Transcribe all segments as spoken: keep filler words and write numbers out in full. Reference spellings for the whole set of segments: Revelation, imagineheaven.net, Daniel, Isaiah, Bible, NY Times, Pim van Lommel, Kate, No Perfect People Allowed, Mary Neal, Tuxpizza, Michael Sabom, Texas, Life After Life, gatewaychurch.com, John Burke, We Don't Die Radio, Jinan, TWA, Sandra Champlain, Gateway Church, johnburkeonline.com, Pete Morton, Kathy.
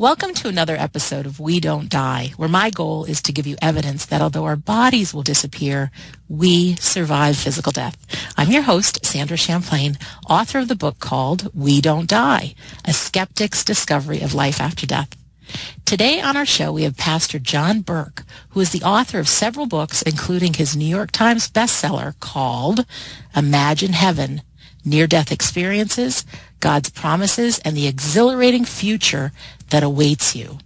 Welcome to another episode of We Don't Die, where my goal is to give you evidence that although our bodies will disappear, we survive physical death. I'm your host, Sandra Champlain, author of the book called We Don't Die, A Skeptic's Discovery of Life After Death. Today on our show, we have Pastor John Burke, who is the author of several books, including his New York Times bestseller called Imagine Heaven, Near-Death Experiences, God's Promises, and the Exhilarating Future that Awaits You.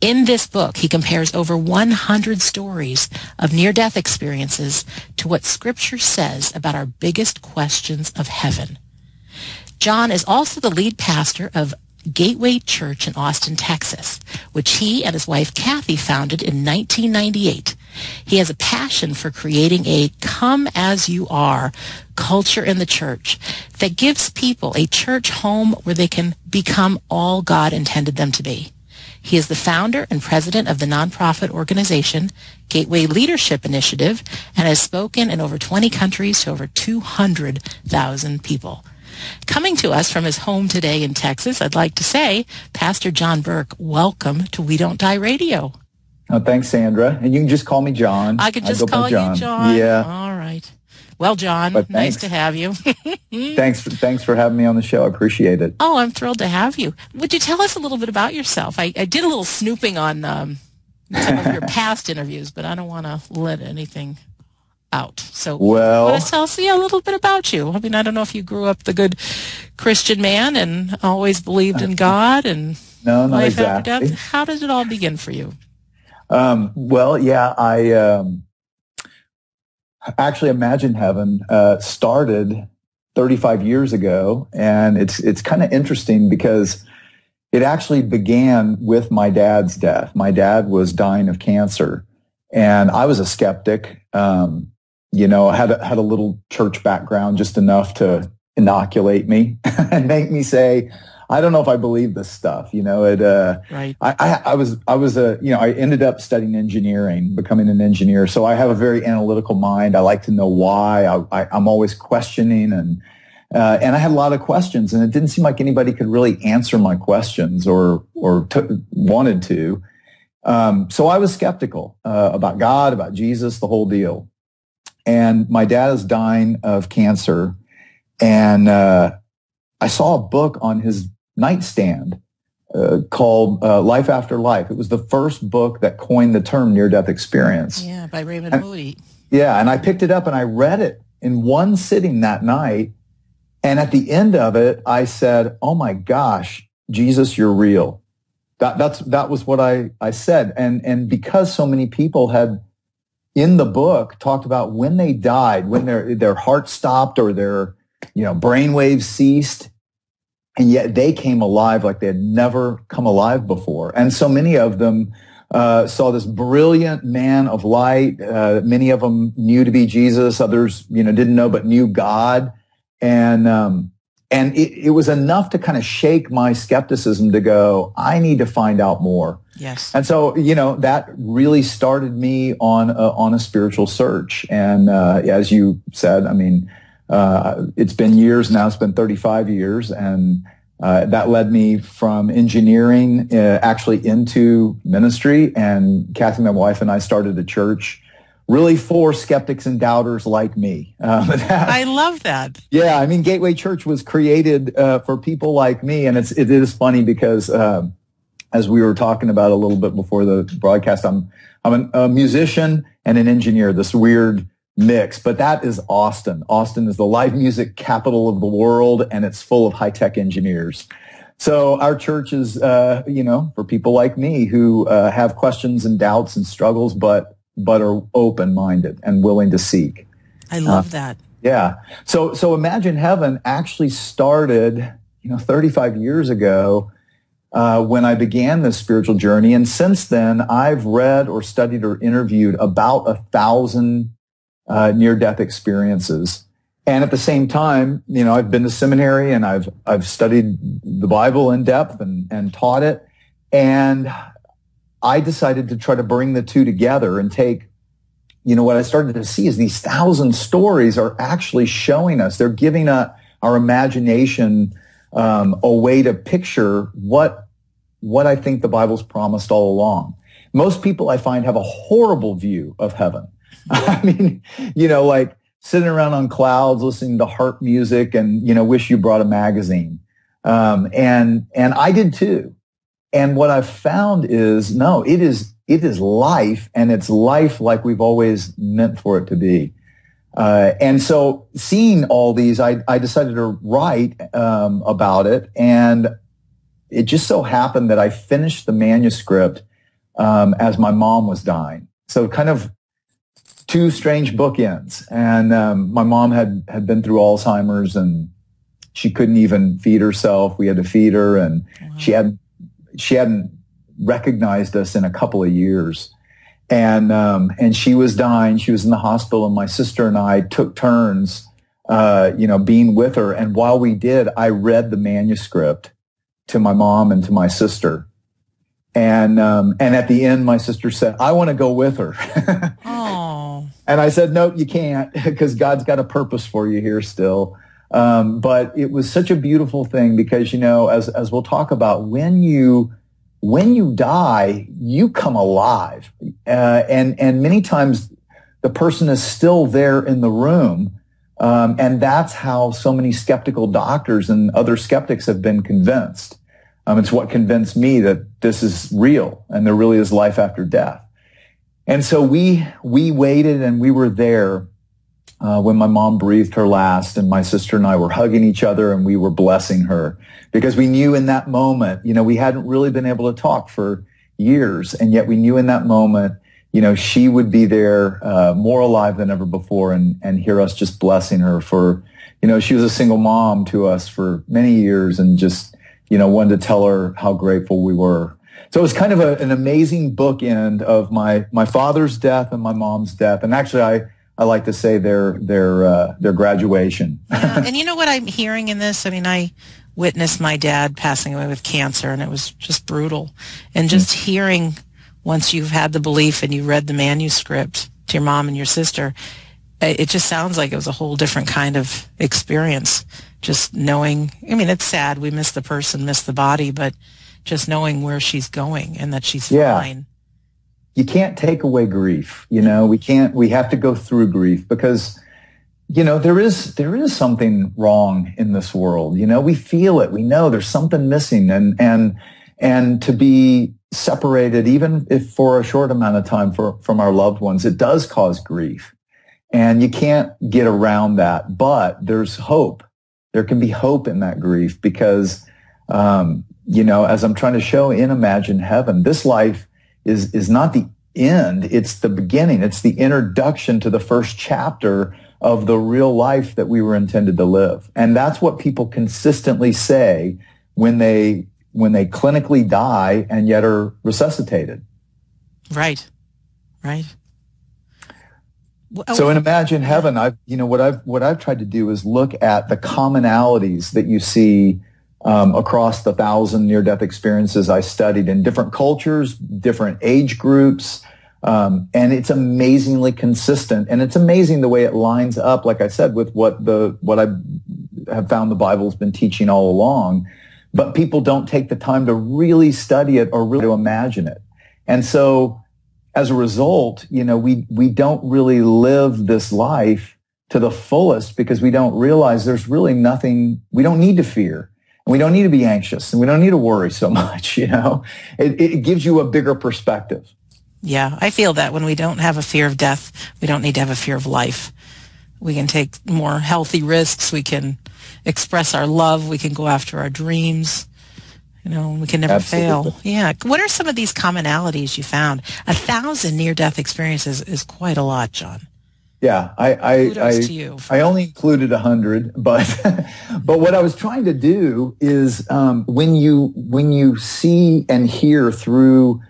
In this book, he compares over one hundred stories of near-death experiences to what Scripture says about our biggest questions of heaven. John is also the lead pastor of Gateway Church in Austin, Texas, which he and his wife Kathy founded in nineteen ninety-eight. He has a passion for creating a come-as-you-are culture in the church that gives people a church home where they can become all God intended them to be. He is the founder and president of the nonprofit organization Gateway Leadership Initiative and has spoken in over twenty countries to over two hundred thousand people. Coming to us from his home today in Texas, I'd like to say, Pastor John Burke, welcome to We Don't Die Radio. Oh, thanks, Sandra. And you can just call me John. I could just I call John. you John. Yeah. All right. Well, John, nice to have you. thanks, for, thanks for having me on the show. I appreciate it. Oh, I'm thrilled to have you. Would you tell us a little bit about yourself? I, I did a little snooping on um, some of your past interviews, but I don't want to let anything out. So well, let's tell us yeah, a little bit about you. I mean, I don't know if you grew up the good Christian man and always believed in God and no, not life exactly. after death. How did it all begin for you? Um, well, yeah, I um, actually Imagine Heaven uh, started thirty-five years ago, and it's it's kind of interesting because it actually began with my dad's death. My dad was dying of cancer, and I was a skeptic. Um, You know, I had a, had a little church background, just enough to inoculate me and make me say, I don't know if I believe this stuff. You know, it, uh, right. I, I, I was, I was a, you know, I ended up studying engineering, becoming an engineer. So I have a very analytical mind. I like to know why. I, I, I'm always questioning and, uh, and I had a lot of questions, and it didn't seem like anybody could really answer my questions or, or t- wanted to. Um, so I was skeptical, uh, about God, about Jesus, the whole deal. And my dad is dying of cancer, and uh, I saw a book on his nightstand uh, called uh, Life After Life. It was the first book that coined the term near-death experience. Yeah, by Raymond and, Moody. Yeah, and I picked it up, and I read it in one sitting that night, and at the end of it, I said, oh, my gosh, Jesus, you're real. That, that's, that was what I, I said, and, and because so many people had in the book talked about when they died, when their their heart stopped or their you know brainwaves ceased, and yet they came alive like they had never come alive before. And so many of them uh, saw this brilliant man of light. Uh, many of them knew to be Jesus. Others you know didn't know but knew God, and um, and it, it was enough to kind of shake my skepticism to go, I need to find out more. Yes. And so, you know, that really started me on a, on a spiritual search. And uh, as you said, I mean, uh, it's been years now. It's been thirty-five years. And uh, that led me from engineering uh, actually into ministry. And Kathy, my wife, and I started a church really for skeptics and doubters like me. Um, that, I love that. Yeah. I mean, Gateway Church was created uh, for people like me. And it's it is funny because um, as we were talking about a little bit before the broadcast, I'm I'm an, a musician and an engineer, this weird mix. But that is Austin. Austin is the live music capital of the world, and it's full of high-tech engineers. So our church is, uh, you know, for people like me who uh, have questions and doubts and struggles, but but are open-minded and willing to seek. I love uh, that. Yeah. So so Imagine Heaven actually started, you know, thirty-five years ago. Uh, when I began this spiritual journey, and since then, I've read or studied or interviewed about a thousand uh, near-death experiences. And at the same time, you know, I've been to seminary and I've I've studied the Bible in depth and and taught it. And I decided to try to bring the two together and take, you know, what I started to see is these thousand stories are actually showing us. They're giving a, our imagination um, a way to picture what what I think the Bible's promised all along. Most people I find have a horrible view of heaven. I mean, you know, like sitting around on clouds, listening to harp music and, you know, wish you brought a magazine. Um, and, and I did too. And what I've found is, no, it is, it is life, and it's life like we've always meant for it to be. Uh, and so seeing all these, I, I decided to write, um, about it. And it just so happened that I finished the manuscript, um, as my mom was dying. So kind of two strange bookends. And, um, my mom had, had been through Alzheimer's, and she couldn't even feed herself. We had to feed her, and wow. she had, she hadn't recognized us in a couple of years. And, um, and she was dying. She was in the hospital, and my sister and I took turns, uh, you know, being with her. And while we did, I read the manuscript to my mom and to my sister. And, um, and at the end, my sister said, I want to go with her. Aww. And I said, nope, you can't, because God's got a purpose for you here still. Um, but it was such a beautiful thing, because, you know, as, as we'll talk about, when you, when you die, you come alive. Uh, and, and many times the person is still there in the room. Um, and that's how so many skeptical doctors and other skeptics have been convinced. Um, it's what convinced me that this is real and there really is life after death. And so we, we waited, and we were there, uh, when my mom breathed her last, and my sister and I were hugging each other, and we were blessing her, because we knew in that moment, you know, we hadn't really been able to talk for years. And yet we knew in that moment, you know, she would be there, uh, more alive than ever before, and, and hear us just blessing her for, you know, she was a single mom to us for many years, and just, you know, wanted to tell her how grateful we were. So it was kind of a, an amazing bookend of my, my father's death and my mom's death. And actually, I, I like to say their, their, uh, their graduation. Yeah. And you know what I'm hearing in this? I mean, I witnessed my dad passing away with cancer, and it was just brutal. And just mm-hmm. hearing, once you've had the belief and you read the manuscript to your mom and your sister, it just sounds like it was a whole different kind of experience. Just knowing, I mean, it's sad. We miss the person, miss the body, but just knowing where she's going and that she's yeah. fine. You can't take away grief. You know, we can't, we have to go through grief, because, you know, there is, there is something wrong in this world. You know, we feel it. We know there's something missing, and, and, and to be separated, even if for a short amount of time, for, from our loved ones, it does cause grief, and you can't get around that. But there's hope. There can be hope in that grief, because, um, you know, as I'm trying to show in Imagine Heaven, this life is, is not the end. It's the beginning. It's the introduction to the first chapter of the real life that we were intended to live. And that's what people consistently say when they, when they clinically die and yet are resuscitated. Right. Right. So in Imagine Heaven, I've, you know, what I've, what I've tried to do is look at the commonalities that you see, um, across the thousand near-death experiences I studied in different cultures, different age groups. Um, and it's amazingly consistent, and it's amazing the way it lines up, like I said, with what the, what I have found the Bible's been teaching all along. But people don't take the time to really study it or really to imagine it. And so as a result, you know, we, we don't really live this life to the fullest, because we don't realize there's really nothing, we don't need to fear, and we don't need to be anxious, and we don't need to worry so much, you know. It, it gives you a bigger perspective. Yeah, I feel that when we don't have a fear of death, we don't need to have a fear of life. We can take more healthy risks. We can express our love. We can go after our dreams. You know, we can never Absolutely. fail. Yeah. What are some of these commonalities you found? A thousand near-death experiences is quite a lot, John. Yeah, I I I, to you I only included a hundred, but but what I was trying to do is um, when you when you see and hear through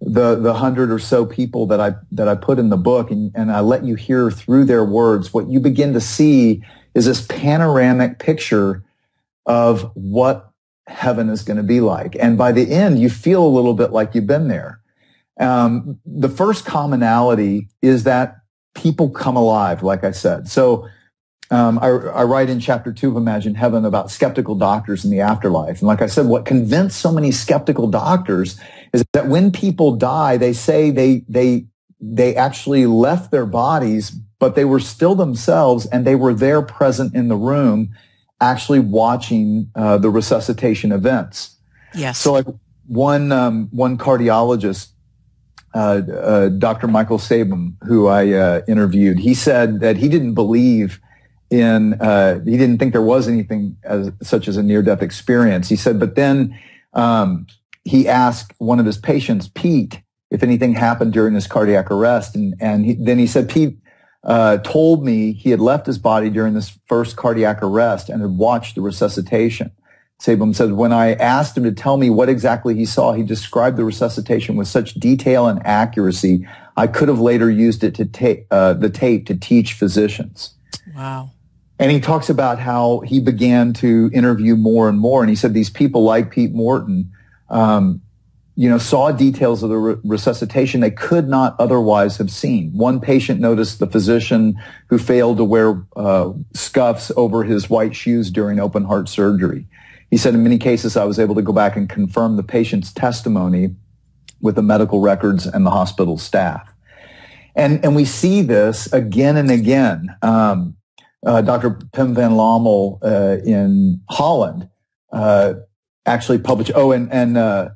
the the hundred or so people that I that I put in the book, and, and I let you hear through their words, what you begin to see is this panoramic picture of what heaven is going to be like. And by the end, you feel a little bit like you've been there. Um, the first commonality is that people come alive, like I said. So Um, I, I write in chapter two of Imagine Heaven about skeptical doctors in the afterlife. And like I said, what convinced so many skeptical doctors is that when people die, they say they, they, they actually left their bodies, but they were still themselves and they were there present in the room, actually watching uh, the resuscitation events. Yes. So like one, um, one cardiologist, uh, uh, Doctor Michael Sabom, who I uh, interviewed, he said that he didn't believe in, uh, he didn't think there was anything as, such as a near-death experience. He said, but then um, he asked one of his patients, Pete, if anything happened during his cardiac arrest. And, and he, then he said, Pete uh, told me he had left his body during this first cardiac arrest and had watched the resuscitation. Sabom said, when I asked him to tell me what exactly he saw, he described the resuscitation with such detail and accuracy, I could have later used it to take uh, the tape to teach physicians. Wow. And he talks about how he began to interview more and more. And he said these people like Pete Morton, um, you know, saw details of the re- resuscitation they could not otherwise have seen. One patient noticed the physician who failed to wear uh, scuffs over his white shoes during open heart surgery. He said, in many cases, I was able to go back and confirm the patient's testimony with the medical records and the hospital staff. And, and we see this again and again. Um, uh, Doctor Pim van Lommel uh, in Holland uh, actually published, oh, and, and uh,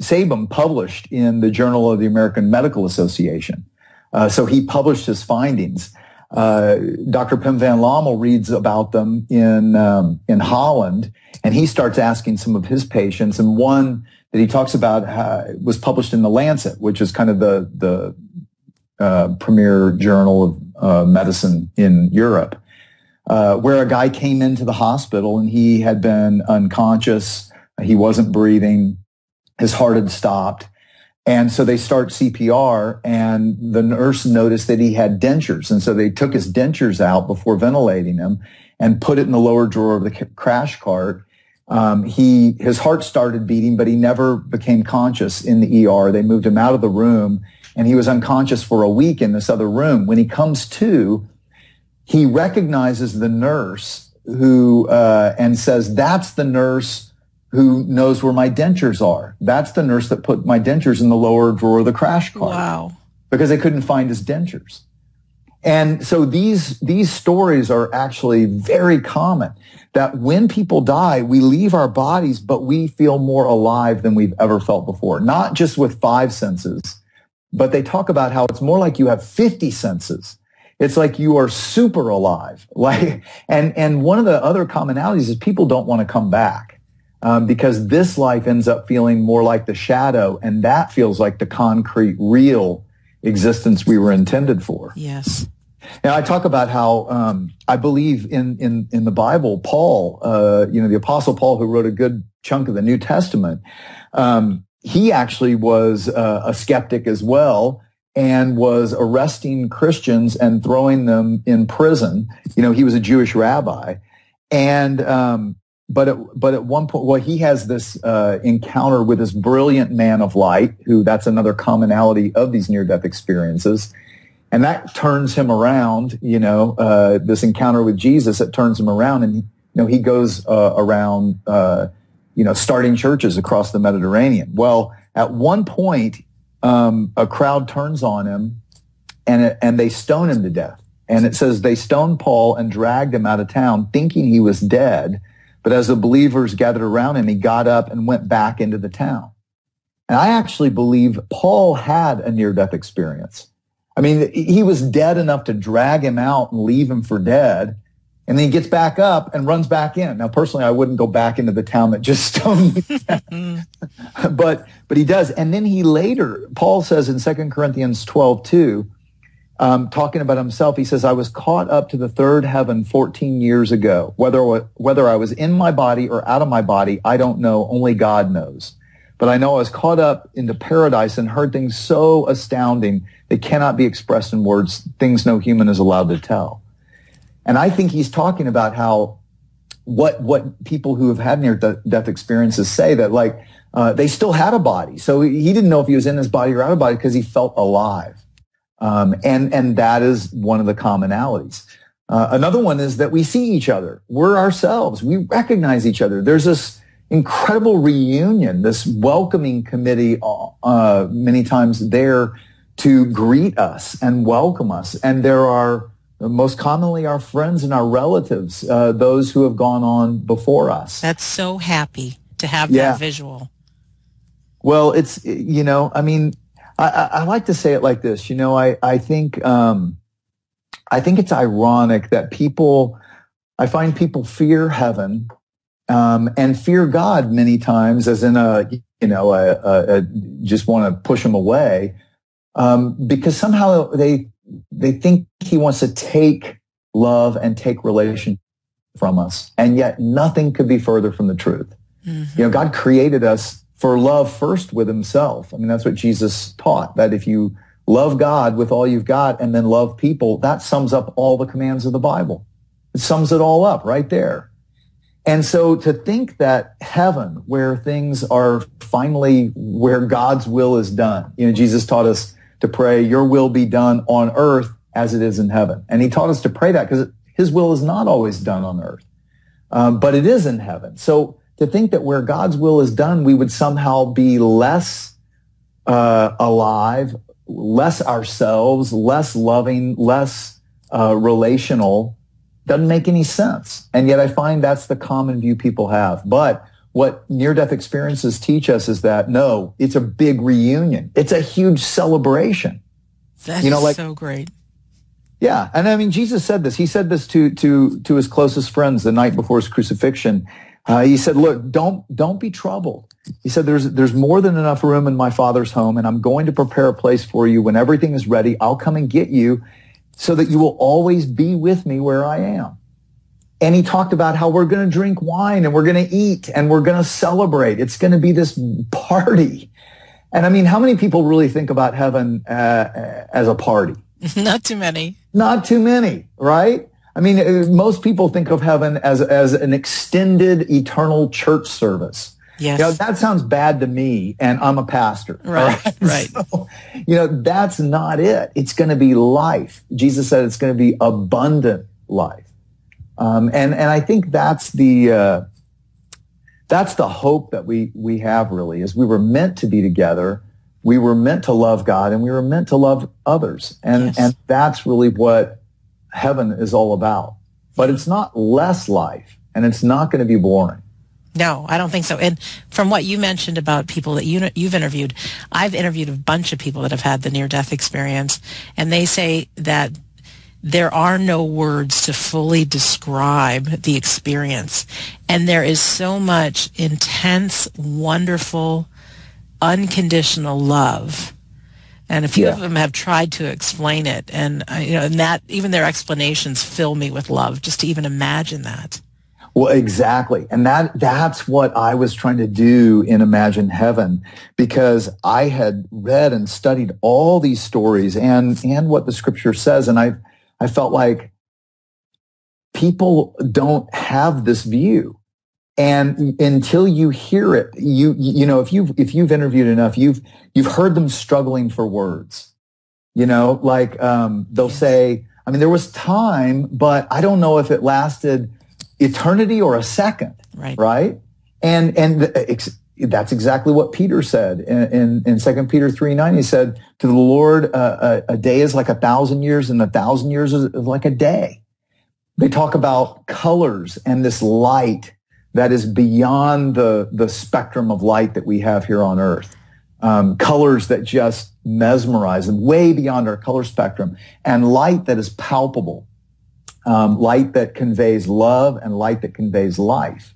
Sabom published in the Journal of the American Medical Association. Uh, so he published his findings. Uh, Doctor Pim van Lommel reads about them in, um, in Holland, and he starts asking some of his patients. And one that he talks about uh, was published in The Lancet, which is kind of the, the, uh, premier journal of, uh, medicine in Europe, uh, where a guy came into the hospital and he had been unconscious. He wasn't breathing. His heart had stopped. And so they start C P R, and the nurse noticed that he had dentures. And so they took his dentures out before ventilating him and put it in the lower drawer of the c- crash cart. Um, he, his heart started beating, but he never became conscious in the E R. They moved him out of the room, and he was unconscious for a week in this other room. When he comes to, he recognizes the nurse who, uh, and says, that's the nurse who knows where my dentures are. That's the nurse that put my dentures in the lower drawer of the crash cart. Wow. Because they couldn't find his dentures. And so these, these stories are actually very common, that when people die, we leave our bodies, but we feel more alive than we've ever felt before. Not just with five senses, but they talk about how it's more like you have fifty senses. It's like you are super alive. Like, and, and one of the other commonalities is people don't want to come back. Um, because this life ends up feeling more like the shadow, and that feels like the concrete, real existence we were intended for. Yes. Now, I talk about how um, I believe in, in, in the Bible, Paul, uh, you know, the Apostle Paul, who wrote a good chunk of the New Testament, um, he actually was uh, a skeptic as well, and was arresting Christians and throwing them in prison. You know, he was a Jewish rabbi. And um But at, but at one point, well, he has this uh, encounter with this brilliant man of light, who that's another commonality of these near-death experiences. And that turns him around, you know, uh, this encounter with Jesus, it turns him around. And, you know, he goes uh, around, uh, you know, starting churches across the Mediterranean. Well, at one point, um, a crowd turns on him, and it, and they stone him to death. And it says they stoned Paul and dragged him out of town, thinking he was dead. But as the believers gathered around him, he got up and went back into the town. And I actually believe Paul had a near-death experience. I mean, he was dead enough to drag him out and leave him for dead. And then he gets back up and runs back in. Now, personally, I wouldn't go back into the town that just stoned me. but, but he does. And then he later, Paul says in Second Corinthians twelve two, Um, talking about himself, he says, I was caught up to the third heaven fourteen years ago. Whether whether I was in my body or out of my body, I don't know. Only God knows. But I know I was caught up into paradise and heard things so astounding that cannot be expressed in words, things no human is allowed to tell. And I think he's talking about how what what people who have had near-death experiences say, that like uh, they still had a body. So he didn't know if he was in his body or out of body because he felt alive. Um, and, and that is one of the commonalities. Uh, another one is that we see each other. We're ourselves. We recognize each other. There's this incredible reunion, this welcoming committee uh, many times there to greet us and welcome us. And there are most commonly our friends and our relatives, uh, those who have gone on before us. That's so happy to have yeah. that visual. Well, it's, you know, I mean, I, I, I like to say it like this. You know, I, I think um, I think it's ironic that people, I find people fear heaven um, and fear God many times, as in a, you know, a, a, a just want to push him away um, because somehow they they think he wants to take love and take relationship from us, and yet nothing could be further from the truth. Mm-hmm. You know, God created us for love first with himself. I mean, that's what Jesus taught, that if you love God with all you've got and then love people, that sums up all the commands of the Bible. It sums it all up right there. And so to think that heaven, where things are finally where God's will is done, you know, Jesus taught us to pray, your will be done on earth as it is in heaven. And he taught us to pray that because his will is not always done on earth, um, but it is in heaven. So to think that where God's will is done, we would somehow be less uh, alive, less ourselves, less loving, less uh, relational, doesn't make any sense. And yet I find that's the common view people have. But what near-death experiences teach us is that, no, it's a big reunion. It's a huge celebration. That's you know, like, so great. Yeah. And I mean, Jesus said this. He said this to, to, to his closest friends the night before his crucifixion. Uh, he said, look, don't, don't be troubled. He said, there's, there's more than enough room in my Father's home, and I'm going to prepare a place for you. When everything is ready, I'll come and get you so that you will always be with me where I am. And he talked about how we're going to drink wine and we're going to eat and we're going to celebrate. It's going to be this party. And I mean, how many people really think about heaven uh, as a party? Not too many. Not too many, right? I mean, most people think of heaven as as an extended eternal church service. Yes. You know, that sounds bad to me, and I'm a pastor. Right, right. right. So, you know, that's not it. It's going to be life. Jesus said it's going to be abundant life. Um, and, and I think that's the, uh, that's the hope that we, we have really, is we were meant to be together. We were meant to love God, and we were meant to love others. And, yes. and that's really what heaven is all about. But it's not less life, and it's not going to be boring. No, I don't think so. And from what you mentioned about people that you, you've interviewed, I've interviewed a bunch of people that have had the near-death experience, and they say that there are no words to fully describe the experience. And there is so much intense, wonderful, unconditional love. And a few yeah. of them have tried to explain it, and you know, and that even their explanations fill me with love just to even imagine that. Well, exactly, and that that's what I was trying to do in Imagine Heaven, because I had read and studied all these stories and and what the Scripture says, and I I felt like people don't have this view. And until you hear it, you you know, if you've if you've interviewed enough, you've you've heard them struggling for words. You know, like um, they'll say, I mean, there was time, but I don't know if it lasted eternity or a second, right? Right? And and the, ex, that's exactly what Peter said in in, in Second Peter three nine. He said to the Lord, uh, a, a day is like a thousand years, and a thousand years is like a day. They talk about colors and this light that is beyond the, the spectrum of light that we have here on earth. Um, colors that just mesmerize and way beyond our color spectrum, and light that is palpable, um, light that conveys love and light that conveys life.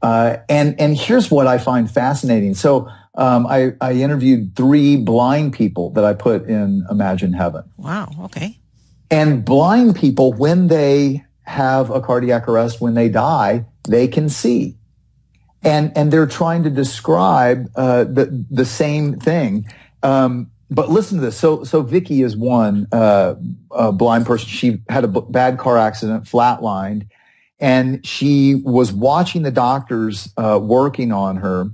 Uh, and, and here's what I find fascinating. So, um, I, I interviewed three blind people that I put in Imagine Heaven. Wow. Okay. And blind people, when they have a cardiac arrest, when they die, they can see. And and they're trying to describe uh, the, the same thing. Um, but listen to this. So so Vicky is one uh, a blind person. She had a b bad car accident, flatlined, and she was watching the doctors uh, working on her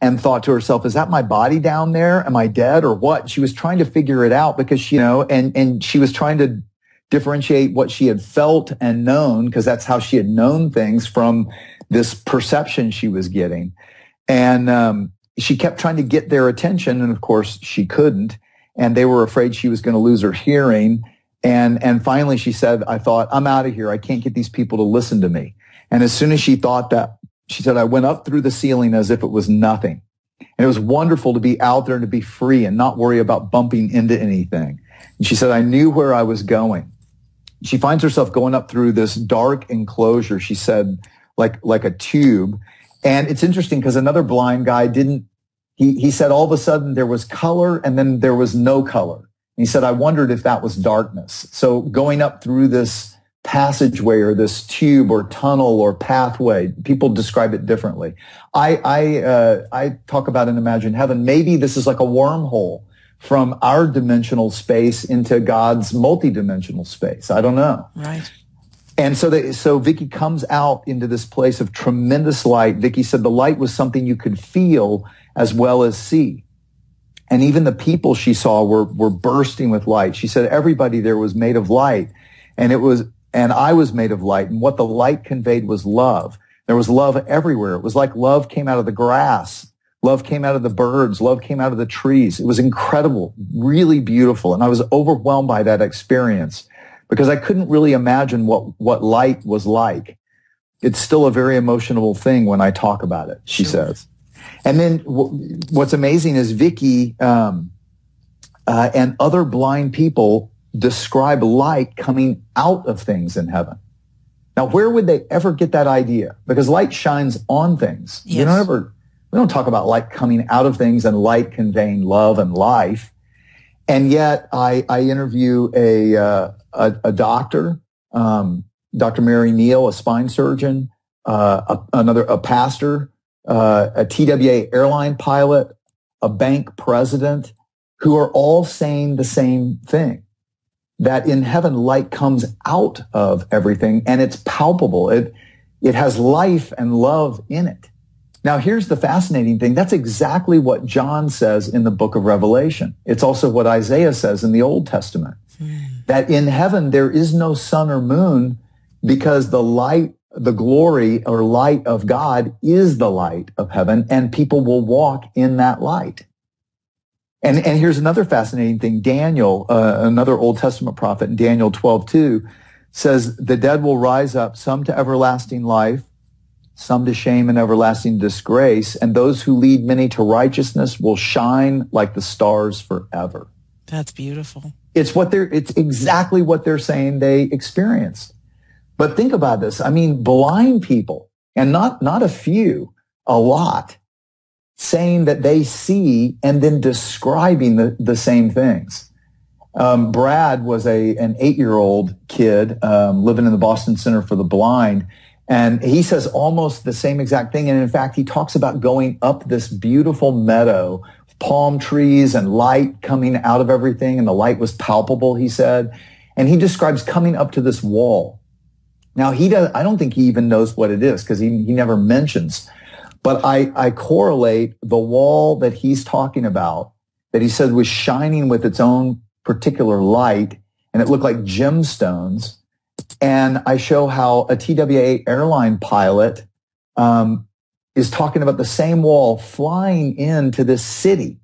and thought to herself, is that my body down there? Am I dead or what? She was trying to figure it out because, she, you know, and, and she was trying to differentiate what she had felt and known, because that's how she had known things, from this perception she was getting. And um, she kept trying to get their attention, and of course she couldn't, and they were afraid she was going to lose her hearing. And and finally she said, I thought, I'm out of here. I can't get these people to listen to me. And as soon as she thought that, she said, I went up through the ceiling as if it was nothing. And it was wonderful to be out there and to be free and not worry about bumping into anything. And she said, I knew where I was going. She finds herself going up through this dark enclosure, she said, like like a tube. And it's interesting because another blind guy didn't, he, he said all of a sudden there was color and then there was no color. And he said, I wondered if that was darkness. So going up through this passageway or this tube or tunnel or pathway, people describe it differently. I, I, uh, I talk about in Imagine Heaven, maybe this is like a wormhole from our dimensional space into God's multidimensional space. I don't know. Right. And so they, so Vicky comes out into this place of tremendous light. Vicky said the light was something you could feel as well as see. And even the people she saw were, were bursting with light. She said everybody there was made of light, and it was, and I was made of light. And what the light conveyed was love. There was love everywhere. It was like love came out of the grass. Love came out of the birds. Love came out of the trees. It was incredible, really beautiful. And I was overwhelmed by that experience, because I couldn't really imagine what, what light was like. It's still a very emotional thing when I talk about it, she sure. says. And then w what's amazing is Vicky um, uh, and other blind people describe light coming out of things in heaven. Now, where would they ever get that idea? Because light shines on things. Yes. You don't ever, we don't talk about light coming out of things and light conveying love and life. And yet I, I interview a, uh, a, a doctor, um, Doctor Mary Neal, a spine surgeon, uh, a, another, a pastor, uh, a T W A airline pilot, a bank president, who are all saying the same thing, that in heaven, light comes out of everything and it's palpable. It, it has life and love in it. Now, here's the fascinating thing. That's exactly what John says in the book of Revelation. It's also what Isaiah says in the Old Testament, mm. that in heaven, there is no sun or moon, because the light, the glory or light of God is the light of heaven, and people will walk in that light. And, and here's another fascinating thing. Daniel, uh, another Old Testament prophet, in Daniel twelve two, says the dead will rise up, some to everlasting life, some to shame and everlasting disgrace, and those who lead many to righteousness will shine like the stars forever. That's beautiful. It's what they're, it's exactly what they're saying they experienced. But think about this. I mean, blind people, and not, not a few, a lot, saying that they see and then describing the, the same things. Um, Brad was a, an eight-year-old kid um, living in the Boston Center for the Blind, and he says almost the same exact thing. And in fact, he talks about going up this beautiful meadow, palm trees and light coming out of everything. And the light was palpable, he said. And he describes coming up to this wall. Now, he does, I don't think he even knows what it is, because he, he never mentions. But I, I correlate the wall that he's talking about, that he said was shining with its own particular light, and it looked like gemstones. And I show how a T W A airline pilot um, is talking about the same wall flying into this city,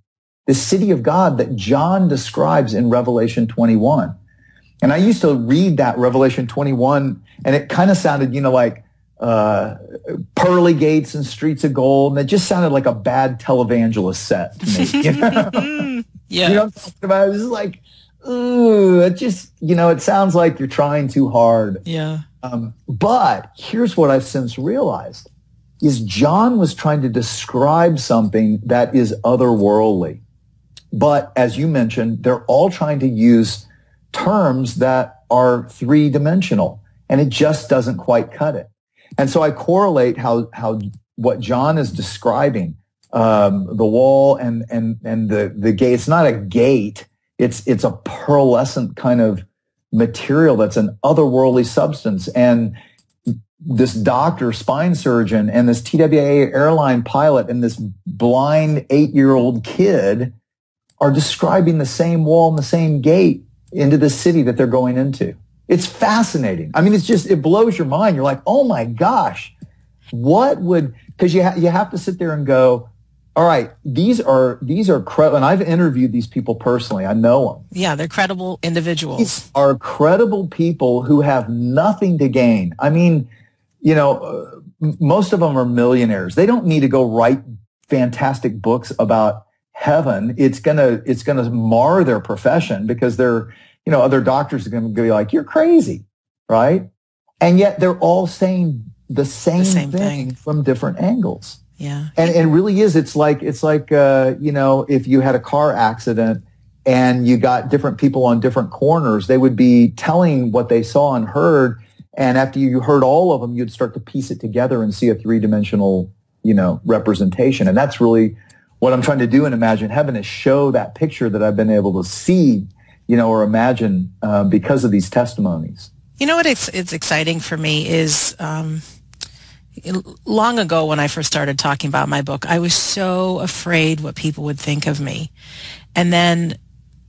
this city of God that John describes in Revelation twenty-one. And I used to read that Revelation twenty-one, and it kind of sounded, you know, like uh, pearly gates and streets of gold. And it just sounded like a bad televangelist set to me. You know? Yeah. You know what I'm talking about? It was like, ooh, it just, you know, it sounds like you're trying too hard. Yeah. Um, but here's what I've since realized is John was trying to describe something that is otherworldly. But as you mentioned, they're all trying to use terms that are three-dimensional, and it just doesn't quite cut it. And so I correlate how, how what John is describing, um, the wall and, and, and the, the gate. It's not a gate. It's, it's a pearlescent kind of material that's an otherworldly substance. And this doctor, spine surgeon, and this T W A airline pilot and this blind eight-year-old kid are describing the same wall and the same gate into the city that they're going into. It's fascinating. I mean, it's just, it blows your mind. You're like, oh my gosh, what would, because you, ha you have to sit there and go, all right, these are, these are credible. And I've interviewed these people personally. I know them. Yeah, they're credible individuals. These are credible people who have nothing to gain. I mean, you know, most of them are millionaires. They don't need to go write fantastic books about heaven. It's going to, it's going to mar their profession because they're, you know, other doctors are going to be like, you're crazy, right? And yet they're all saying the same, the same thing, thing from different angles. Yeah. And it really is. It's like, it's like, uh, you know, if you had a car accident and you got different people on different corners, they would be telling what they saw and heard. And after you heard all of them, you'd start to piece it together and see a three-dimensional, you know, representation. And that's really what I'm trying to do in Imagine Heaven, is show that picture that I've been able to see, you know, or imagine uh, because of these testimonies. You know what it's, it's exciting for me is um, long ago when I first started talking about my book, I was so afraid what people would think of me. And then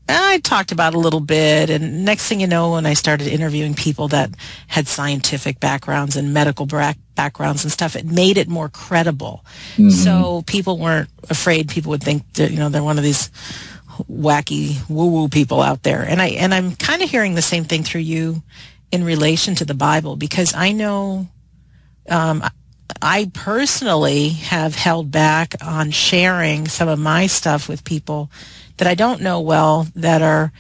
I talked about it a little bit, and next thing you know, when I started interviewing people that had scientific backgrounds and medical back backgrounds and stuff, it made it more credible. Mm-hmm. So people weren't afraid people would think that, you know, they're one of these wacky woo-woo people out there. And I and I'm kind of hearing the same thing through you in relation to the Bible, because I know um, I personally have held back on sharing some of my stuff with people that I don't know well, that are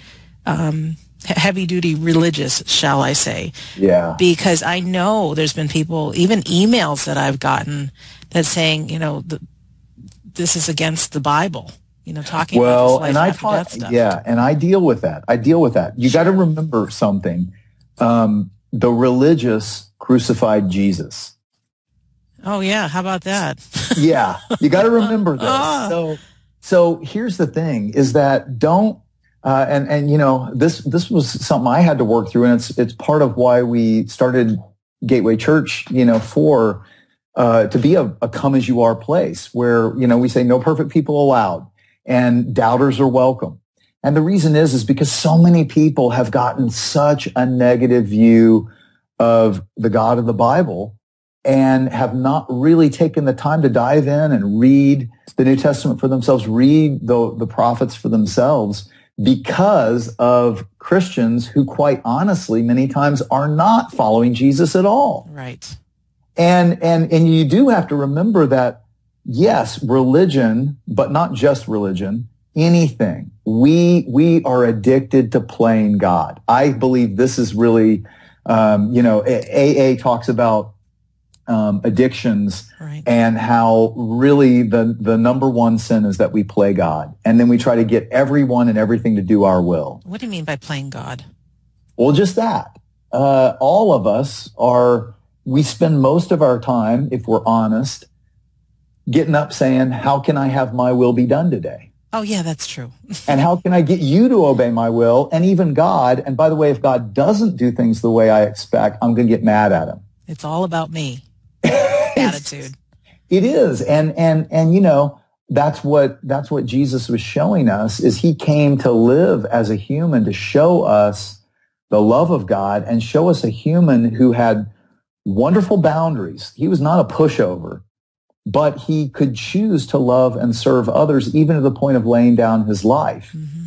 um, heavy-duty religious, shall I say. Yeah. Because I know there's been people, even emails that I've gotten, that's saying, you know, the, this is against the Bible. You know, talking well, about this life after death stuff. Yeah, and I deal with that. I deal with that. You sure. got to remember something. Um, the religious crucified Jesus. Oh, yeah. How about that? Yeah. You got to remember this. Oh. So, so here's the thing, is that don't, uh, and, and, you know, this, this was something I had to work through, and it's, it's part of why we started Gateway Church, you know, for, uh, to be a, a come as you are place where, you know, we say no perfect people allowed. And doubters are welcome. And the reason is, is because so many people have gotten such a negative view of the God of the Bible and have not really taken the time to dive in and read the New Testament for themselves, read the, the prophets for themselves, because of Christians who, quite honestly, many times are not following Jesus at all. Right. And, and, and you do have to remember that. Yes, religion, but not just religion, anything. We, we are addicted to playing God. I believe this is really, um, you know, A A talks about um, addictions, right, and how really the, the number one sin is that we play God. And then we try to get everyone and everything to do our will. What do you mean by playing God? Well, just that. Uh, all of us are, we spend most of our time, if we're honest, getting up saying, how can I have my will be done today? Oh, yeah, that's true. And how can I get you to obey my will, and even God? And by the way, if God doesn't do things the way I expect, I'm going to get mad at him. It's all about me. Attitude. It is. And, and, and, you know, that's what, that's what Jesus was showing us, is he came to live as a human to show us the love of God and show us a human who had wonderful boundaries. He was not a pushover, but he could choose to love and serve others, even to the point of laying down his life. Mm-hmm.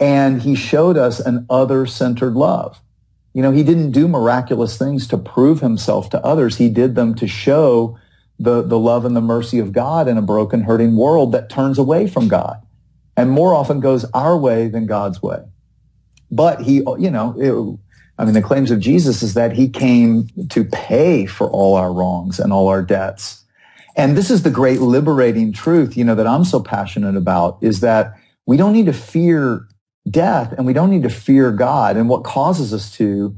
And he showed us an other-centered love. You know, he didn't do miraculous things to prove himself to others. He did them to show the, the love and the mercy of God in a broken, hurting world that turns away from God and more often goes our way than God's way. But he, you know, it, I mean, the claims of Jesus is that he came to pay for all our wrongs and all our debts. And this is the great liberating truth, you know, that I'm so passionate about, is that we don't need to fear death, and we don't need to fear God. And what causes us to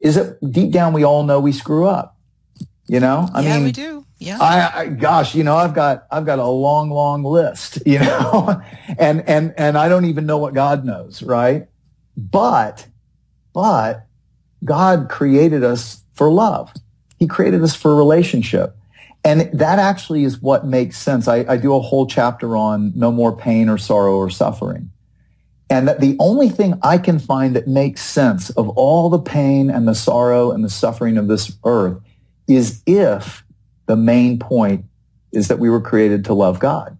is that deep down we all know we screw up. You know, I yeah, mean, we do. Yeah. I, I, gosh, you know, I've got I've got a long, long list, you know, and and and I don't even know what God knows, right? But but God created us for love. He created us for a relationship. And that actually is what makes sense. I, I do a whole chapter on no more pain or sorrow or suffering. and that the only thing I can find that makes sense of all the pain and the sorrow and the suffering of this earth is if the main point is that we were created to love God.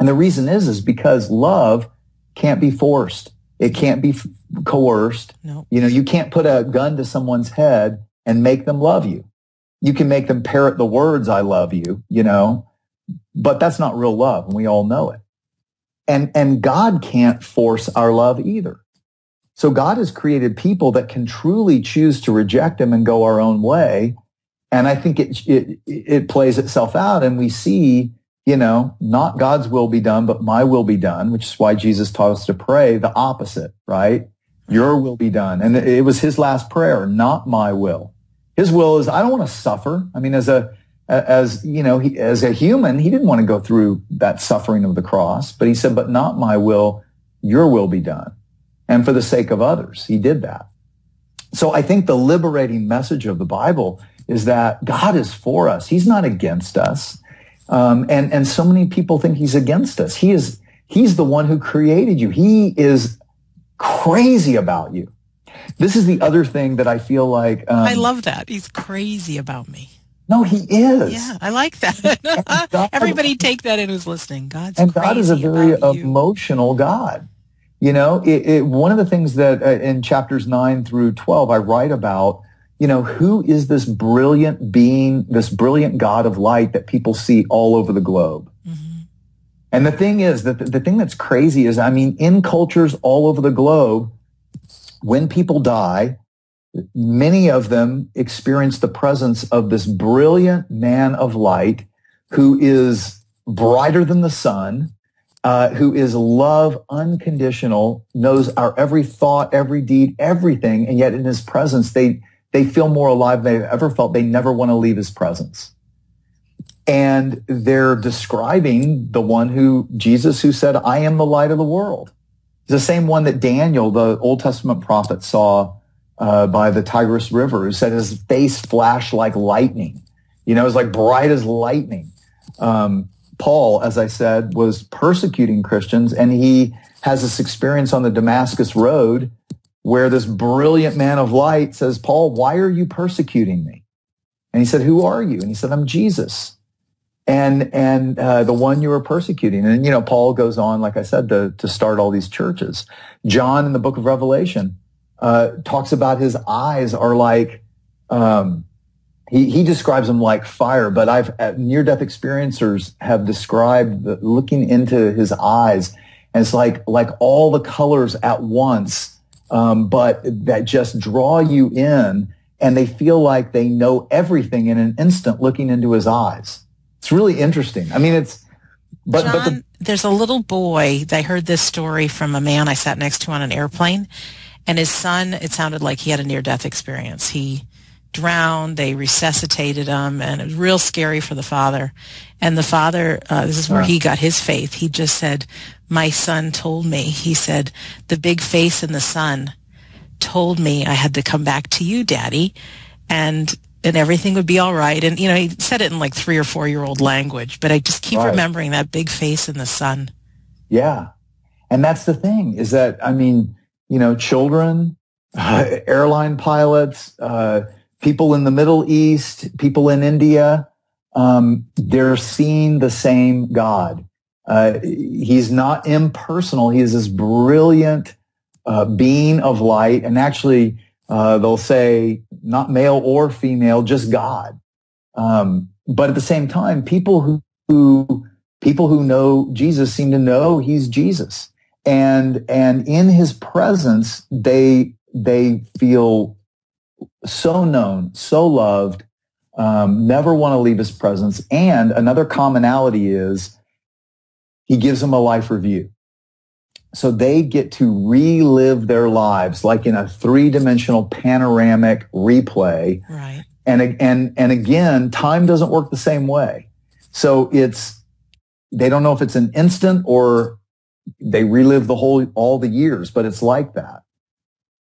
And the reason is, is because love can't be forced. It can't be f- coerced. No. You know, you can't put a gun to someone's head and make them love you. You can make them parrot the words, I love you, you know, but that's not real love, and we all know it. And, and God can't force our love either. So God has created people that can truly choose to reject him and go our own way. And I think it, it, it plays itself out, and we see, you know, not God's will be done, but my will be done, which is why Jesus taught us to pray the opposite, right? Your will be done. And it was his last prayer, not my will. His will is, I don't want to suffer. I mean, as a, as, you know, he, as a human, he didn't want to go through that suffering of the cross, but he said, but not my will, your will be done. And for the sake of others, he did that. So I think the liberating message of the Bible is that God is for us. He's not against us. Um, and, and so many people think he's against us. He is, he's the one who created you. He is crazy about you. This is the other thing that I feel like. Um, I love that. He's crazy about me. No, he is. Yeah, I like that. God, everybody take that in who's listening. God's and crazy. God is a very emotional God. You know, it, it, one of the things that uh, in chapters nine through twelve I write about, you know, who is this brilliant being, this brilliant God of light that people see all over the globe? Mm-hmm. And the thing is, that the, the thing that's crazy is, I mean, in cultures all over the globe, when people die, many of them experience the presence of this brilliant man of light who is brighter than the sun, uh, who is love unconditional, knows our every thought, every deed, everything, and yet in his presence, they... they feel more alive than they've ever felt. They never want to leave his presence. And they're describing the one who, Jesus, who said, I am the light of the world. It's the same one that Daniel, the Old Testament prophet, saw uh, by the Tigris River, who said his face flashed like lightning. You know, it was like bright as lightning. Um, Paul, as I said, was persecuting Christians, and he has this experience on the Damascus Road where this brilliant man of light says, Paul, why are you persecuting me? And he said, who are you? And he said, I'm Jesus. And and uh, the one you were persecuting. And, you know, Paul goes on, like I said, to, to start all these churches. John in the book of Revelation uh, talks about his eyes are like, um, he, he describes them like fire, but I've uh, near-death experiencers have described the, looking into his eyes, and it's like like all the colors at once. Um, but that just draw you in, and they feel like they know everything in an instant looking into his eyes. It's really interesting. I mean, it's... But, John, but the- there's a little boy. They heard this story from a man I sat next to on an airplane, and his son, it sounded like he had a near-death experience. He drowned. They resuscitated him, and it was real scary for the father. And the father, uh, this is where he got his faith. He just said, my son told me, he said, the big face in the sun told me I had to come back to you, Daddy, and and everything would be all right. And, you know, he said it in like three or four-year-old language, but I just keep right. remembering that big face in the sun. Yeah. And that's the thing is that, I mean, you know, children, uh, airline pilots, uh, people in the Middle East, people in India, um, they're seeing the same God. Uh, he's not impersonal. He is this brilliant uh, being of light. And actually, uh, they'll say not male or female, just God. Um, but at the same time, people who, who people who know Jesus seem to know he's Jesus. And and in his presence, they they feel so known, so loved, um, never want to leave his presence. And another commonality is, he gives them a life review. So they get to relive their lives like in a three-dimensional panoramic replay. Right. And, and, and again, time doesn't work the same way. So it's, they don't know if it's an instant or they relive the whole, all the years, but it's like that.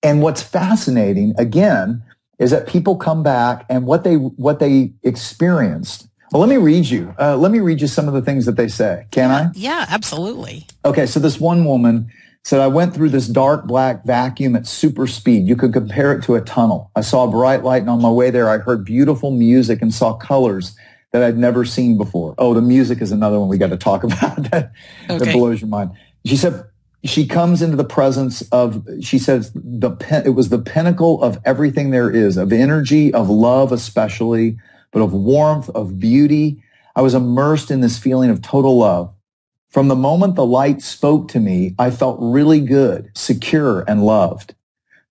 And what's fascinating, again, is that people come back and what they, what they experienced. Well, let me read you. Uh, let me read you some of the things that they say. Can I? Yeah, absolutely. Okay, so this one woman said, I went through this dark black vacuum at super speed. You could compare it to a tunnel. I saw a bright light, and on my way there, I heard beautiful music and saw colors that I'd never seen before. Oh, the music is another one we got to talk about that, okay. that blows your mind. She said she comes into the presence of, she says, the pen, it was the pinnacle of everything there is, of energy, of love especially, but of warmth, of beauty. I was immersed in this feeling of total love. From the moment the light spoke to me, I felt really good, secure, and loved.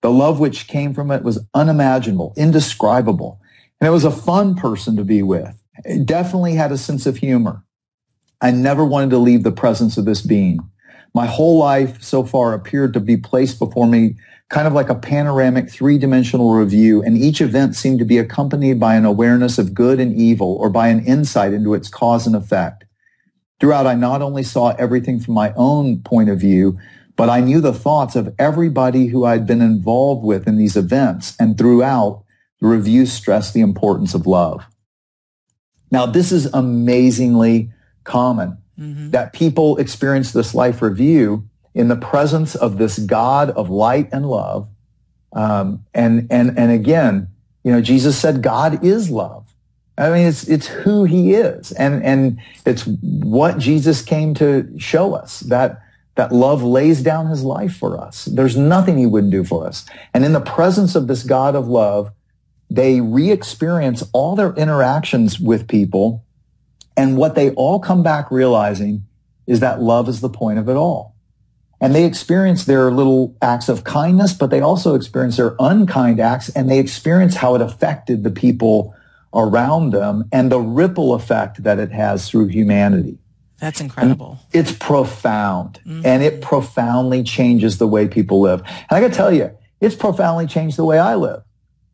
The love which came from it was unimaginable, indescribable. And it was a fun person to be with. It definitely had a sense of humor. I never wanted to leave the presence of this being. My whole life so far appeared to be placed before me kind of like a panoramic three-dimensional review, and each event seemed to be accompanied by an awareness of good and evil or by an insight into its cause and effect. Throughout, I not only saw everything from my own point of view, but I knew the thoughts of everybody who I'd been involved with in these events. And throughout, the review stressed the importance of love. Now, this is amazingly common, mm-hmm. that people experience this life review in the presence of this God of light and love. Um, and, and, and again, you know, Jesus said, God is love. I mean, it's it's who he is, and and it's what Jesus came to show us, that that love lays down his life for us. There's nothing he wouldn't do for us. And in the presence of this God of love, they re-experience all their interactions with people, and what they all come back realizing is that love is the point of it all. And they experience their little acts of kindness, but they also experience their unkind acts, and they experience how it affected the people around them and the ripple effect that it has through humanity. That's incredible. And it's profound, mm-hmm. and it profoundly changes the way people live. And I got to tell you, it's profoundly changed the way I live.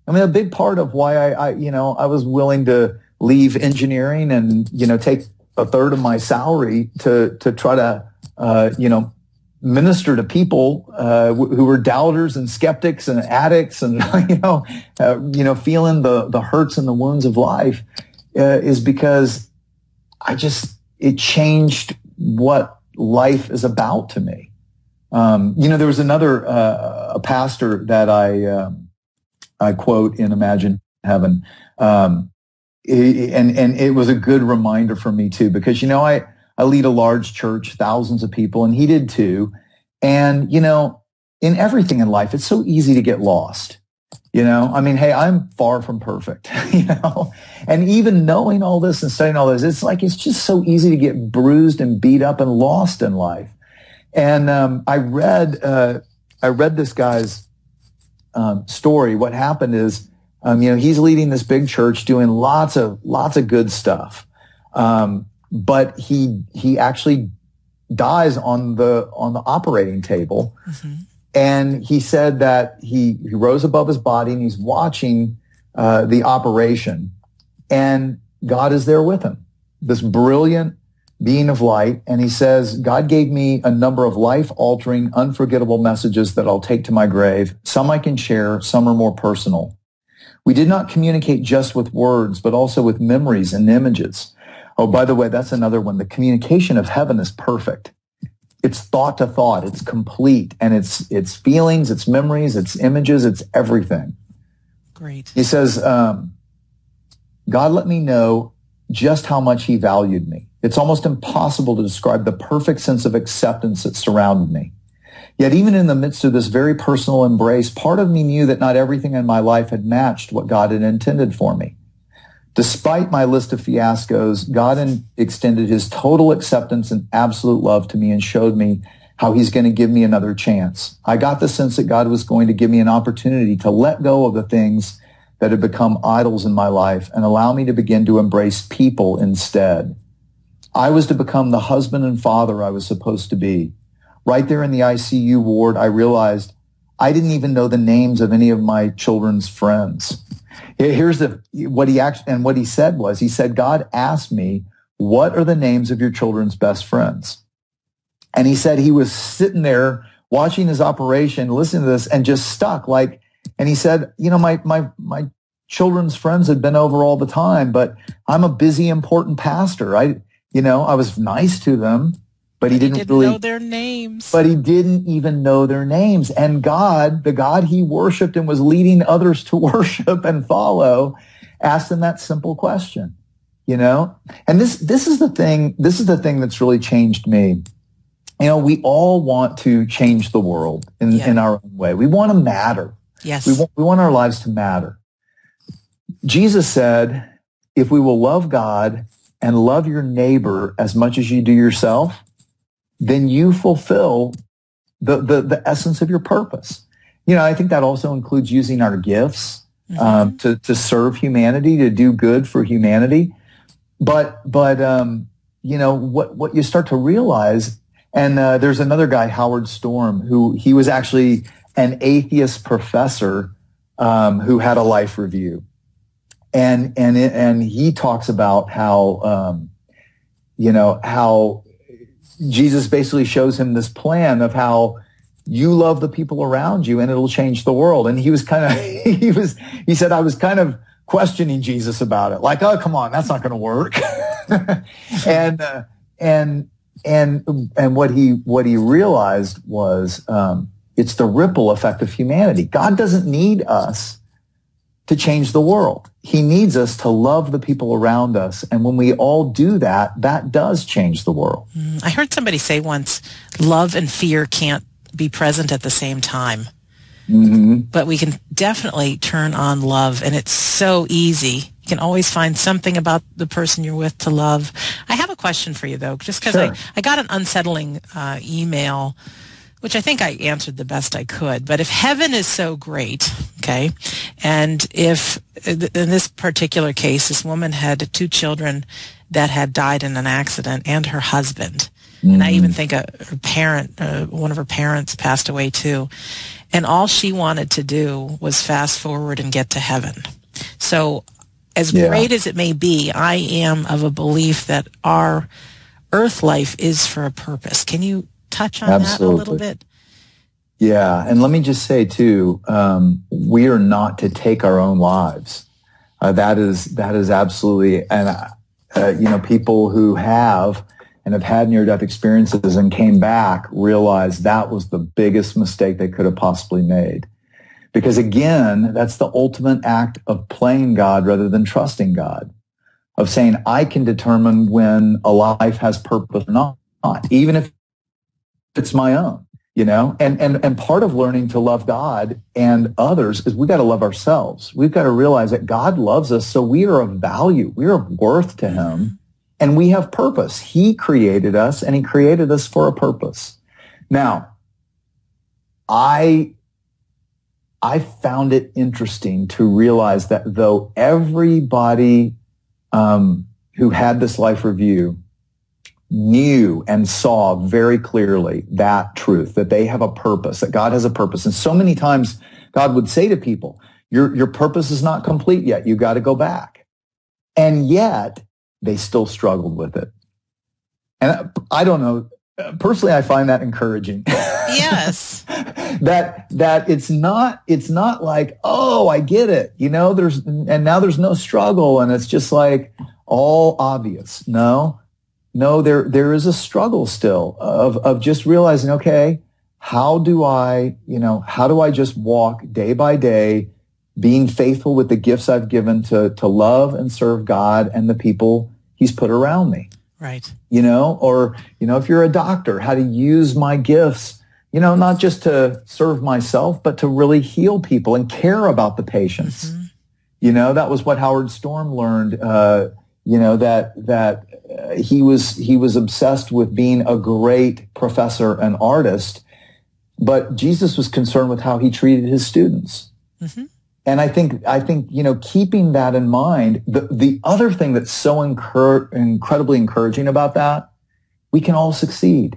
I mean, a big part of why I, I, you know, I was willing to leave engineering and, you know, take a third of my salary to to try to, uh, you know, minister to people uh, who were doubters and skeptics and addicts and, you know, uh, you know, feeling the, the hurts and the wounds of life uh, is because I just, it changed what life is about to me. Um, you know, there was another uh, a pastor that I, um, I quote in Imagine Heaven. Um, it, and, and it was a good reminder for me too, because, you know, I, I lead a large church, thousands of people, and he did too. And, you know, in everything in life, it's so easy to get lost. You know, I mean, hey, I'm far from perfect, you know, and even knowing all this and studying all this, it's like, it's just so easy to get bruised and beat up and lost in life. And, um, I read, uh, I read this guy's, um, story. What happened is, um, you know, he's leading this big church, doing lots of, lots of good stuff. Um, But he he actually dies on the on the operating table, mm-hmm. and he said that he, he rose above his body and he's watching uh, the operation, and God is there with him, this brilliant being of light, and he says, God gave me a number of life-altering, unforgettable messages that I'll take to my grave. Some I can share, some are more personal. We did not communicate just with words, but also with memories and images. Oh, by the way, that's another one. The communication of heaven is perfect. It's thought to thought. It's complete. And it's it's feelings, it's memories, it's images, it's everything. Great. He says, um, God let me know just how much he valued me. It's almost impossible to describe the perfect sense of acceptance that surrounded me. Yet even in the midst of this very personal embrace, part of me knew that not everything in my life had matched what God had intended for me. Despite my list of fiascos, God extended his total acceptance and absolute love to me and showed me how he's going to give me another chance. I got the sense that God was going to give me an opportunity to let go of the things that had become idols in my life and allow me to begin to embrace people instead. I was to become the husband and father I was supposed to be. Right there in the I C U ward, I realized I didn't even know the names of any of my children's friends. Here's the, what he actually, and what he said was, he said, God asked me, what are the names of your children's best friends? And he said he was sitting there watching his operation, listening to this, and just stuck. Like, and he said, you know, my, my, my children's friends had been over all the time, but I'm a busy, important pastor. I, you know, I was nice to them, But, but he didn't, he didn't really know their names. But he didn't even know their names. And God, the God he worshiped and was leading others to worship and follow, asked him that simple question, you know? And this, this is the thing, this is the thing that's really changed me. You know, we all want to change the world in, yeah. in our own way. We want to matter. Yes. We want, we want our lives to matter. Jesus said, if we will love God and love your neighbor as much as you do yourself, then you fulfill the, the, the essence of your purpose. You know, I think that also includes using our gifts mm-hmm. um, to, to serve humanity, to do good for humanity. But, but um, you know, what, what you start to realize, and uh, there's another guy, Howard Storm, who he was actually an atheist professor um, who had a life review. And, and, and he talks about how, um, you know, how Jesus basically shows him this plan of how you love the people around you and it'll change the world. And he was kind of, he was, he said, I was kind of questioning Jesus about it. Like, oh, come on, that's not going to work. and, uh, and, and, and what he, what he realized was, um, it's the ripple effect of humanity. God doesn't need us to change the world. He needs us to love the people around us. And when we all do that, that does change the world. Mm, I heard somebody say once, love and fear can't be present at the same time. Mm-hmm. But we can definitely turn on love, and it's so easy. You can always find something about the person you're with to love. I have a question for you, though, just because sure. I, I got an unsettling uh, email, which I think I answered the best I could. But if heaven is so great, okay, and if, in this particular case, this woman had two children that had died in an accident and her husband, mm-hmm. and I even think a, her parent, uh, one of her parents passed away too, and all she wanted to do was fast forward and get to heaven. So as yeah. great as it may be, I am of a belief that our earth life is for a purpose. Can you touch on Absolutely. That a little bit? Yeah, and let me just say too, um, we are not to take our own lives. Uh, that is that is absolutely, and uh, uh, you know, people who have and have had near-death experiences and came back realized that was the biggest mistake they could have possibly made, because again, that's the ultimate act of playing God rather than trusting God, of saying I can determine when a life has purpose or not, even if it's my own, you know, and, and, and part of learning to love God and others is we got to love ourselves. We've got to realize that God loves us. So we are of value. We are of worth to him, and we have purpose. He created us, and he created us for a purpose. Now, I, I found it interesting to realize that though everybody, um, who had this life review knew and saw very clearly that truth, that they have a purpose, that God has a purpose. And so many times God would say to people, your, your purpose is not complete yet. You got to go back. And yet they still struggled with it. And I, I don't know. Personally, I find that encouraging. Yes. that, that it's not, it's not like, oh, I get it. You know, there's, and now there's no struggle and it's just like all obvious. No. No, there, there is a struggle still of, of just realizing, okay, how do I, you know, how do I just walk day by day, being faithful with the gifts I've given to, to love and serve God and the people he's put around me. Right. You know, or, you know, if you're a doctor, how to use my gifts, you know, not just to serve myself, but to really heal people and care about the patients. Mm-hmm. You know, that was what Howard Storm learned, uh, you know, that, that, Uh, he was he was obsessed with being a great professor and artist, but Jesus was concerned with how he treated his students. Mm-hmm. And I think I think you know, keeping that in mind. The the other thing that's so incur- incredibly encouraging about that, we can all succeed.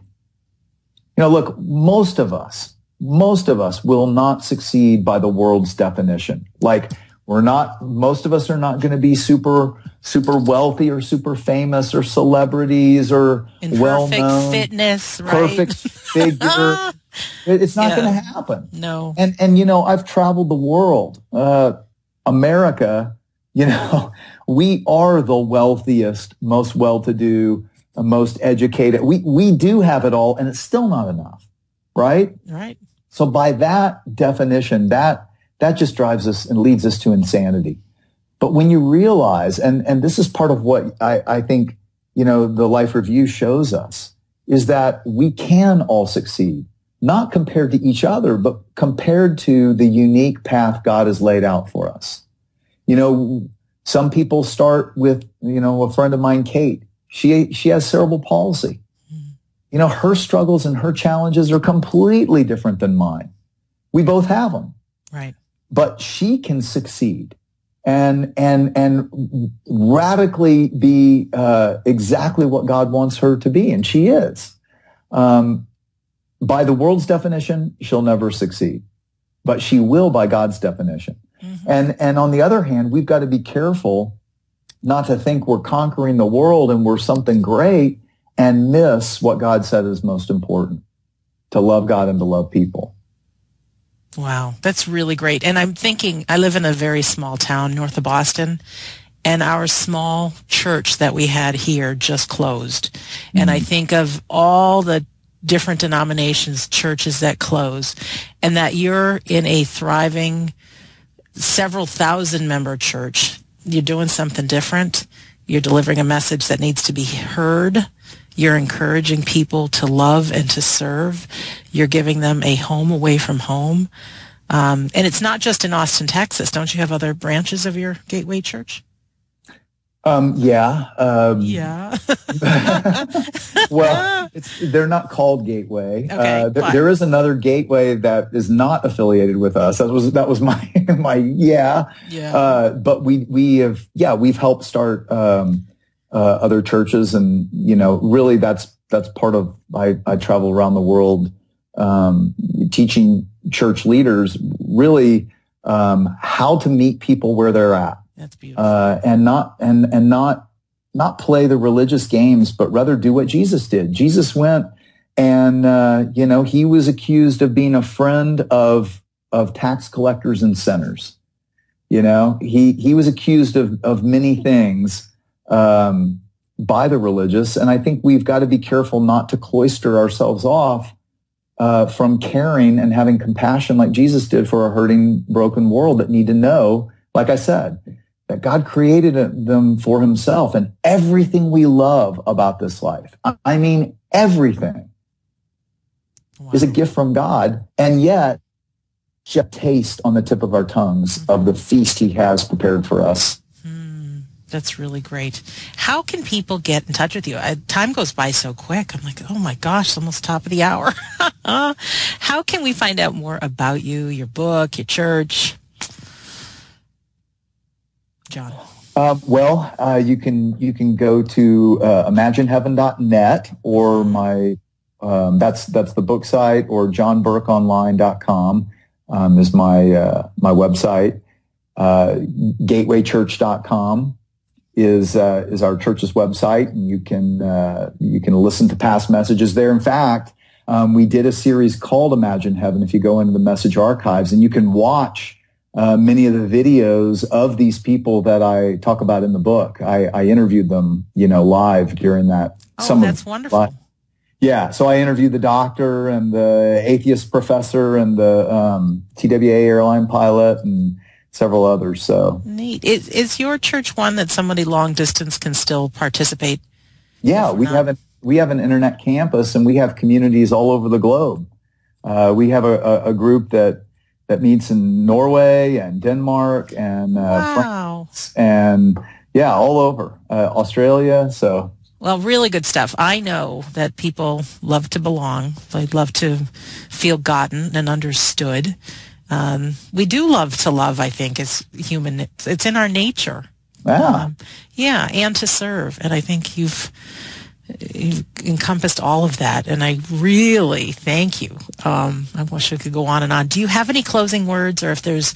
You know, look, most of us, most of us will not succeed by the world's definition. Like we're not. Most of us are not going to be super. super wealthy or super famous or celebrities or well-known. Perfect fitness, right? Perfect figure. It's not yeah. going to happen. No. And, and, you know, I've traveled the world. Uh, America, you know, we are the wealthiest, most well-to-do, the most educated. We, we do have it all, and it's still not enough, right? Right. So by that definition, that, that just drives us and leads us to insanity. But when you realize, and, and this is part of what I, I think, you know, the Life Review shows us, is that we can all succeed, not compared to each other, but compared to the unique path God has laid out for us. You know, some people start with, you know, a friend of mine, Kate. She, she has cerebral palsy. You know, her struggles and her challenges are completely different than mine. We both have them. Right. But she can succeed and, and, and radically be, uh, exactly what God wants her to be. And she is, um, by the world's definition, she'll never succeed, but she will by God's definition. Mm-hmm. And, and on the other hand, we've got to be careful not to think we're conquering the world and we're something great, and miss what God said is most important, to love God and to love people. Wow, that's really great. And I'm thinking, I live in a very small town north of Boston, and our small church that we had here just closed. Mm-hmm. And I think of all the different denominations, churches that close, and that you're in a thriving, several thousand member church. You're doing something different. You're delivering a message that needs to be heard. You're encouraging people to love and to serve. You're giving them a home away from home. Um, and it's not just in Austin, Texas. Don't you have other branches of your Gateway Church? Um, yeah. Um, yeah. Well, it's, they're not called Gateway. Okay, uh, there, there is another Gateway that is not affiliated with us. That was, that was my, my, yeah. Yeah. Uh, but we, we have, yeah, we've helped start, um, uh, other churches. And, you know, really that's, that's part of, I, I travel around the world, um, teaching church leaders really, um, how to meet people where they're at. That's beautiful. Uh, and not, and, and not, not play the religious games, but rather do what Jesus did. Jesus went and, uh, you know, he was accused of being a friend of, of tax collectors and sinners. You know, he, he was accused of, of many things, um, by the religious. And I think we've got to be careful not to cloister ourselves off, uh, from caring and having compassion like Jesus did for a hurting, broken world that need to know, like I said, that God created them for himself, and everything we love about this life, I mean, everything wow. is a gift from God. And yet just taste on the tip of our tongues mm-hmm. of the feast he has prepared for us. Mm, that's really great. How can people get in touch with you? I, time goes by so quick. I'm like, oh my gosh, it's almost top of the hour. How can we find out more about you, your book, your church? John? Uh, well, uh, you can you can go to uh, imagine heaven dot net or my um, that's that's the book site, or john burke online dot com um, is my uh, my website. Uh, gateway church dot com is uh, is our church's website, and you can uh, you can listen to past messages there. In fact, um, we did a series called Imagine Heaven. If you go into the message archives, and you can watch. Uh, many of the videos of these people that I talk about in the book, I, I interviewed them, you know, live during that. Oh, summer. That's wonderful. Live. Yeah. So I interviewed the doctor and the atheist professor and the um, T W A airline pilot and several others. So neat. Is, is your church one that somebody long distance can still participate? Yeah, we not? have an, we have an internet campus, and we have communities all over the globe. Uh, we have a, a, a group that. That meets in Norway and Denmark and uh, wow. France and yeah, all over uh, Australia. So well, really good stuff. I know that people love to belong. They love to feel gotten and understood. Um, we do love to love. I think as human, it's in our nature. Yeah, um, yeah, and to serve. And I think you've. You've encompassed all of that, and I really thank you. Um, I wish I could go on and on. Do you have any closing words, or if there's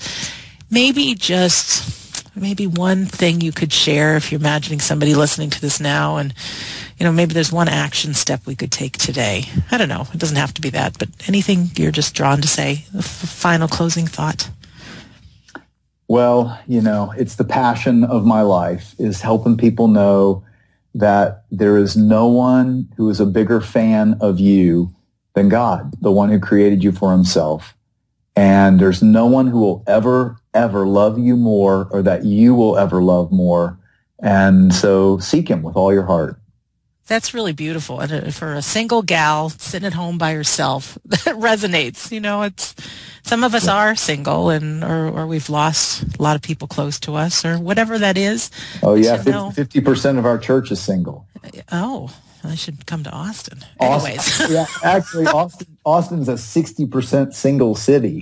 maybe just maybe one thing you could share if you're imagining somebody listening to this now, and you know maybe there's one action step we could take today? I don't know. It doesn't have to be that, but anything you're just drawn to say, a final closing thought? Well, you know, it's the passion of my life is helping people know that there is no one who is a bigger fan of you than God, the one who created you for himself. And there's no one who will ever, ever love you more, or that you will ever love more. And so seek him with all your heart. That's really beautiful. And for a single gal sitting at home by herself, that resonates. You know, it's some of us are single, and or, or we've lost a lot of people close to us, or whatever that is. Oh, yeah. fifty percent of our church is single. Oh, I should come to Austin. Austin Anyways. Yeah, actually, Austin, Austin's a sixty percent single city.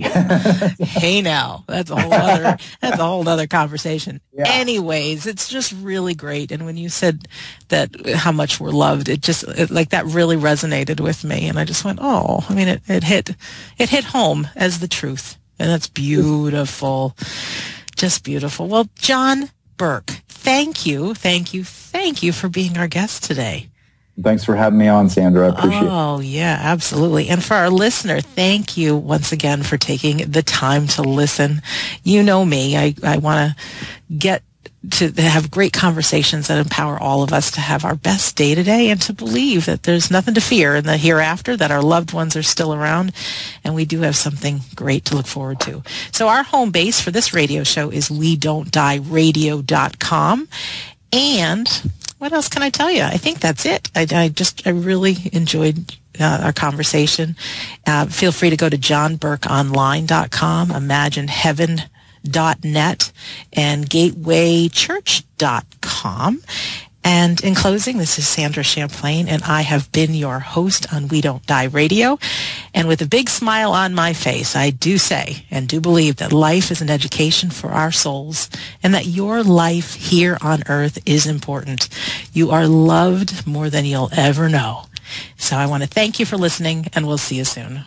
Hey, now, that's a whole other, that's a whole other conversation. Yeah. Anyways, it's just really great. And when you said that, how much we're loved, it just, it, like, that really resonated with me. And I just went, oh, I mean, it, it hit, it hit home as the truth. And that's beautiful. Just beautiful. Well, John Burke, thank you. Thank you. Thank you for being our guest today. Thanks for having me on, Sandra. I appreciate it. Oh, yeah, absolutely. And for our listener, thank you once again for taking the time to listen. You know me. I, I want to get to have great conversations that empower all of us to have our best day today, and to believe that there's nothing to fear in the hereafter, that our loved ones are still around, and we do have something great to look forward to. So our home base for this radio show is we don't die radio dot com. And what else can I tell you? I think that's it. I, I just, I really enjoyed uh, our conversation. Uh, feel free to go to john burke online dot com, imagine heaven dot net, and gateway church dot com. And in closing, this is Sandra Champlain, and I have been your host on We Don't Die Radio. And with a big smile on my face, I do say and do believe that life is an education for our souls, and that your life here on earth is important. You are loved more than you'll ever know. So I want to thank you for listening, and we'll see you soon.